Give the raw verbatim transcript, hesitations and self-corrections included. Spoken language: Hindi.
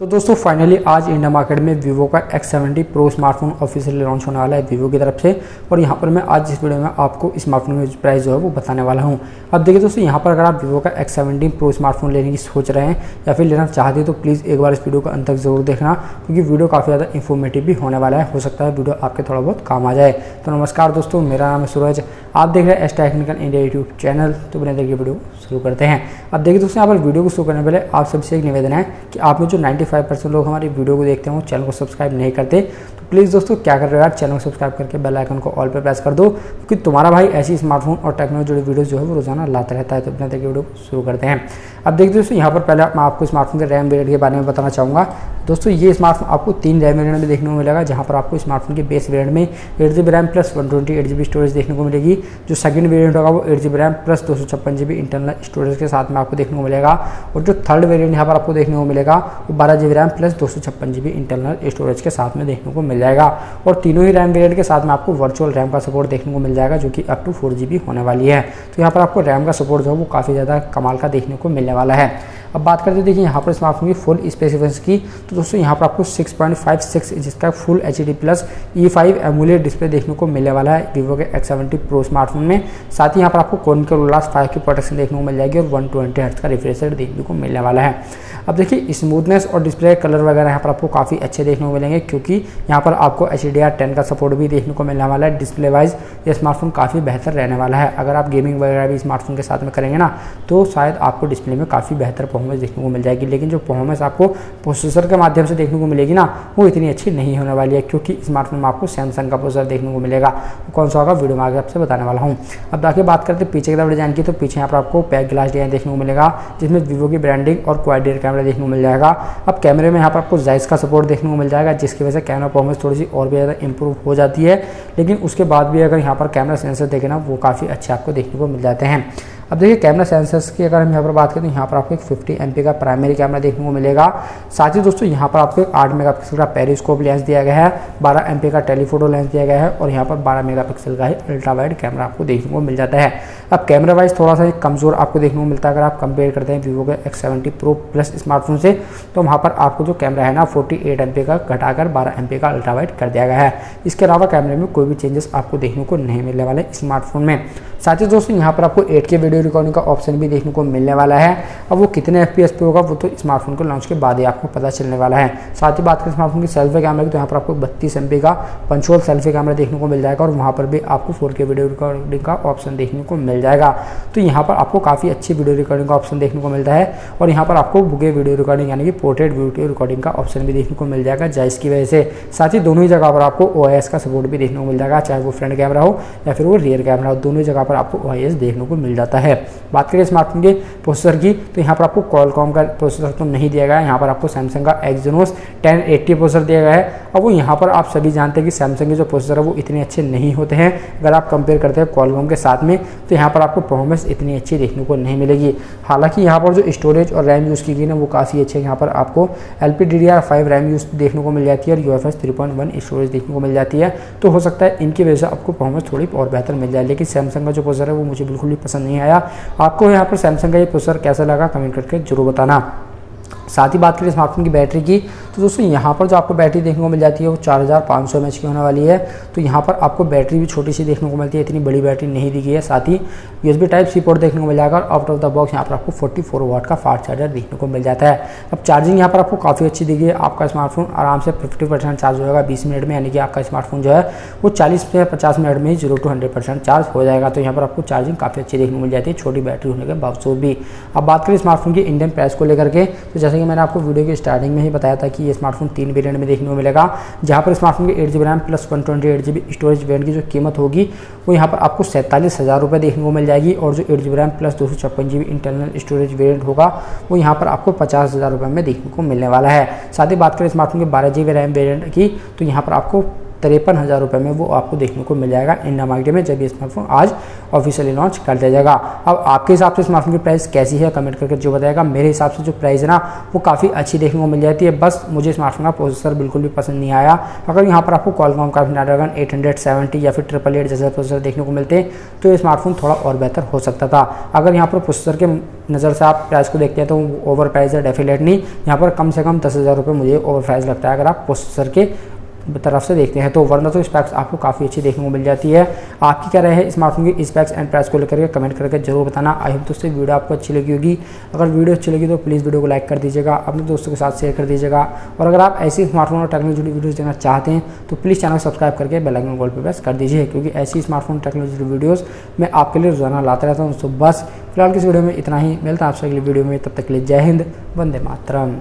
तो दोस्तों फाइनली आज इंडिया मार्केट में वीवो का X seventy pro smartphone officially launch होने वाला है वीवो की तरफ से। और यहाँ पर मैं आज इस वीडियो में आपको स्मार्टफोन की प्राइस जो है वो बताने वाला हूँ। अब देखिए दोस्तों, यहाँ पर अगर आप वीवो का एक्स सेवेंटी प्रो स्मार्टफोन लेने की सोच रहे हैं या फिर लेना चाहते हैं तो प्लीज़ एक बार इस वीडियो को अंत तक जरूर देखना, क्योंकि वीडियो काफ़ी ज़्यादा इन्फॉर्मेटिव भी होने वाला है। हो सकता है वीडियो आपके थोड़ा बहुत काम आ जाए। तो नमस्कार दोस्तों, मेरा नाम है सूरज, आप देख रहे हैं S technical India YouTube channel. तो बिना देखिए वीडियो शुरू करते हैं। अब देखिए दोस्तों, यहाँ पर वीडियो को शुरू करने पहले आप सबसे एक निवेदन है कि आप में जो पचानवे परसेंट लोग हमारी वीडियो को देखते हैं वो चैनल को सब्सक्राइब नहीं करते, तो प्लीज़ दोस्तों क्या कर रहे हो आप, चैनल को सब्सक्राइब करके बेल आइकन को ऑल पर प्रेस कर दो, क्योंकि तुम्हारा भाई ऐसी स्मार्टफोन और टेक्नोलॉजी जुड़ी वीडियो जो है वो रोजाना लाता रहता है। तो अपने तक वीडियो शुरू करते हैं। अब देखिए दोस्तों, यहाँ पर पहले मैं आपको स्मार्टफोन के रैम वेरिएंट के बारे में बताना चाहूँगा। दोस्तों ये स्मार्टफोन आपको तीन रैम वेरिएंट में देखने को मिलेगा, जहाँ पर आपको स्मार्टफोन के बेस वेरिएंट में eight G B RAM plus one twenty eight G B storage देखने को मिलेगी। जो सेकंड वेरिएंट होगा वो eight G B RAM plus दो सौ छप्पन जी बी इंटरनल स्टोरेज के साथ में आपको देखने को मिलेगा। और जो थर्ड वेरिएंट यहाँ पर आपको देखने को मिलेगा वो बारह जी बी रैम प्लस दो सौ छप्पन जी बी इंटरनल स्टोरेज के साथ में देखने को मिल जाएगा। और तीनों ही रैम वेरिएंट के साथ में आपको वर्चुअल रैम का सपोर्ट देखने को मिल जाएगा, जो कि up to four G B होने वाली है। तो यहाँ पर आपको रैम का सपोर्ट जो है वो काफ़ी ज़्यादा कमाल का देखने को मिलने वाला है। अब बात करते हैं देखिए यहाँ पर स्मार्टफोन की फुल स्पेसिफिकेशंस की। तो दोस्तों यहाँ पर आपको six point five six inch का full H D plus E five AMOLED display देखने को मिलने वाला है वीवो के एक्स सेवेंटी प्रो स्मार्टफोन में। साथ ही यहाँ पर आपको कोनकर ग्लास फाइव की प्रोटेक्शन देखने को मिल जाएगी और वन ट्वेंटी हर्ट्ज का रिफ्रेश रेट देखने को मिलने वाला है। अब देखिए स्मूथनेस और डिस्प्ले कलर वगैरह यहाँ पर आपको काफ़ी अच्छे देखने को मिलेंगे, क्योंकि यहाँ पर आपको एच डी आर टेन का सपोर्ट भी देखने को मिलने वाला है। डिस्प्ले वाइज ये स्मार्टफोन काफ़ी बेहतर रहने वाला है। अगर आप गेमिंग वगैरह भी स्मार्टफोन के साथ में करेंगे ना तो शायद आपको डिस्प्ले में काफ़ी बेहतर परफॉर्मेंस देखने को मिल जाएगी, लेकिन जो परफॉर्मेंस आपको प्रोसेसर के माध्यम से देखने को मिलेगी ना वो इतनी अच्छी नहीं होने वाली है, क्योंकि स्मार्टफोन में आपको सैमसंग का प्रोसेसर देखने को मिलेगा। कौन सा होगा वीडियो में आगे आपसे बताने वाला हूँ। अब आगे बात करते हैं पीछे की तरफ डिजाइन की। तो पीछे यहाँ पर आपको पैक ग्लास डिजाइन देखने को मिलेगा, जिसमें वीवो की ब्रांडिंग और क्वाड एयर कैमरा देखने को मिल जाएगा। अब कैमरे में यहाँ पर आपको जाइस का सपोर्ट देखने को मिल जाएगा, जिसकी वजह से कैमरा परफॉर्मेंस थोड़ी सी और भी ज़्यादा इंप्रूव हो जाती है। लेकिन उसके बाद भी अगर यहाँ पर कैमरा सेंसर देखें ना वो काफ़ी अच्छे आपको देखने को मिल जाते हैं। अब देखिए कैमरा सेंसर्स की अगर हम यहाँ पर बात करें तो यहाँ पर आपको एक फिफ्टी एम पी का प्राइमरी कैमरा देखने को मिलेगा। साथ ही दोस्तों यहाँ पर आपको एक आठ मेगापिक्सल का पेरिस्कोप लेंस दिया गया है, बारह एम पी का टेलीफोटो लेंस दिया गया है और यहाँ पर बारह मेगापिक्सल का ही अल्ट्रा वाइड कैमरा आपको देखने को मिल जाता है। अब कैमरा वाइज थोड़ा सा कमज़ोर आपको देखने को मिलता है अगर आप कंपेयर करते हैं वीवो के X seventy pro plus smartphone से। तो वहाँ पर आपको जो कैमरा है ना अड़तालीस एम पी का घटाकर बारह एम पी का अल्ट्रा वाइड कर दिया गया है। इसके अलावा कैमरे में कोई भी चेंजेस आपको देखने को नहीं मिलने वाले स्मार्टफोन में। साथ ही दोस्तों यहाँ पर आपको एट के वीडियो रिकॉर्डिंग का ऑप्शन भी देखने को मिलने वाला है। अब वो कितने एफ पी एस पे होगा वो तो स्मार्टफोन को लॉन्च के बाद ही आपको पता चलने वाला है। साथ ही बात करें स्मार्टफोन की सेल्फी कैमरा की तो यहाँ पर आपको बत्तीस एम पी का पंच होल सेल्फी कैमरा देखने को मिल जाएगा और वहाँ पर भी आपको फोर के वीडियो रिकॉर्डिंग का ऑप्शन देखने को मिल जाएगा। तो यहाँ पर आपको काफ़ी अच्छी वीडियो रिकॉर्डिंग का ऑप्शन देखने को मिलता है। और यहाँ पर आपको बुके वीडियो रिकॉर्डिंग यानी कि पोर्ट्रेट वीडियो रिकॉर्डिंग का ऑप्शन भी देखने को मिल जाएगा जाइस की वजह से। साथ ही दोनों ही जगह पर आपको ओ आई एस का सपोर्ट भी देखने को मिल जाएगा, चाहे वो फ्रंट कैमरा हो या फिर वो रियर कैमरा हो, दोनों जगह पर आपको ओ आई एस देखने को मिल जाता है। बात करें स्मार्टफोन के प्रोसेसर की तो यहाँ पर आपको Qualcomm का प्रोसेसर तो नहीं दिया गया है, यहाँ पर आपको Samsung का Exynos टेन एटी प्रोसेसर दिया गया है। अब वो यहाँ पर आप सभी जानते हैं कि Samsung के जो प्रोसेसर है वो इतने अच्छे नहीं होते हैं अगर आप कंपेयर करते हैं Qualcomm के साथ में। तो यहाँ पर आपको परफॉर्मेंस इतनी अच्छी देखने को नहीं मिलेगी। हालांकि यहाँ पर जो स्टोरेज और रैम यूज़ की गई ना वो काफ़ी अच्छे है। यहाँ पर आपको L P D D R five RAM use देखने को मिल जाती है और U F S three point one storage देखने को मिल जाती है। तो हो सकता है इनकी वजह से आपको परफॉर्मेंस थोड़ी और बेहतर मिल जाए, लेकिन सैमसंग का जो प्रोसेसर है वो मुझे बिल्कुल भी पसंद नहीं आया। आपको यहाँ पर सैमसंग का ये प्रोसेसर कैसा लगा कमेंट करके जरूर बताना। साथ ही बात करें स्मार्टफोन की बैटरी की तो दोस्तों यहाँ पर जो आपको बैटरी देखने को मिल जाती है वो चार हज़ार पाँच सौ एम एच की होने वाली है। तो यहाँ पर आपको बैटरी भी छोटी सी देखने को मिलती है, इतनी बड़ी बैटरी नहीं दी गई है। साथ ही यूएसबी टाइप सी पोर्ट देखने को मिल जाएगा और आउट ऑफ द बॉक्स यहाँ पर आपको चौवालीस वाट का फास्ट चार्जर देखने को मिल जाता है। अब चार्जिंग यहाँ पर आपको काफ़ी अच्छी दी गई है। आपका स्मार्टफोन आराम से फिफ्टी परसेंट चार्ज होगा बीस मिनट में, यानी कि आपका स्मार्टफोन जो है वो चालीस से पचास मिनट में ही zero to hundred percent charge हो जाएगा। तो यहाँ पर आपको चार्जिंग काफ़ी अच्छी देखने को मिल जाती है छोटी बैटरी होने के बावजूद भी। अब बात करें स्मार्टफोन की इंडियन प्राइस को लेकर के तो जैसे कि मैंने आपको वीडियो की स्टार्टिंग में ही बताया था कि ये स्मार्टफोन तीन वेरिएंट में देखने को मिलेगा, जहाँ पर स्मार्टफोन के eight G B RAM plus one twenty eight G B storage variant की जो कीमत होगी वो यहाँ पर आपको सैंतालीस हज़ार रुपये देखने को मिल जाएगी। और जो eight G B RAM plus दो सौ छप्पन G B internal storage variant होगा वो यहाँ पर आपको पचास हज़ार रुपये में देखने को मिलने वाला है। साथ ही बात करें स्मार्टफोन के बारह जी बी रैम वेरिएंट की तो यहाँ पर आपको तिरपन हज़ार रुपये में वो आपको देखने को मिल जाएगा इंडिया मार्केट में, जब ये स्मार्टफोन आज ऑफिशियली लॉन्च कर दिया जाएगा। अब आपके हिसाब से स्मार्टफोन की प्राइस कैसी है कमेंट करके जो बताएगा। मेरे हिसाब से जो प्राइस है ना वो काफ़ी अच्छी देखने को मिल जाती है। बस मुझे स्मार्टफोन का प्रोसेसर बिल्कुल भी पसंद नहीं आया। अगर यहाँ पर आपको कॉलकॉम का स्नैपड्रैगन एट हंड्रेड सेवेंटी या फिर ट्रिपल एट जैसा प्रोसेसर देखने को मिलते तो ये स्मार्टफोन थोड़ा और बेहतर हो सकता था। अगर यहाँ पर प्रोसेसर के नज़र से आप प्राइस को देखते हैं तो ओवर प्राइस है डेफिनेटली। यहाँ पर कम से कम दस हज़ार रुपये मुझे ओवर प्राइस लगता है अगर आप प्रोसेसर के तरफ से देखते हैं तो, वरना तो स्पेक्स आपको काफ़ी अच्छी देखने को मिल जाती है। आपकी क्या राय है स्मार्टफोन की स्पेक्स एंड प्राइस को लेकर के कमेंट करके जरूर बताना। आई होप दोस्तों वीडियो आपको अच्छी लगी होगी। अगर वीडियो अच्छी लगी तो प्लीज़ वीडियो को लाइक कर दीजिएगा, अपने दोस्तों के साथ शेयर कर दीजिएगा। और अगर आप ऐसी स्मार्टफोन और टेक्नोलॉजी जुड़ी वीडियोज़ देखना चाहते हैं तो प्लीज़ चैनल सब्सक्राइब करके बेल आइकन कॉल पर प्रेस कर दीजिए, क्योंकि ऐसी स्मार्टफोन टेक्नोलॉजी वीडियोज़ मैं आपके लिए रोजाना लाता रहता हूँ। तो बस फिलहाल किस वीडियो में इतना ही, मिलता है आपसे अगली वीडियो में। तब तक के लिए जय हिंद, वंदे मातरम।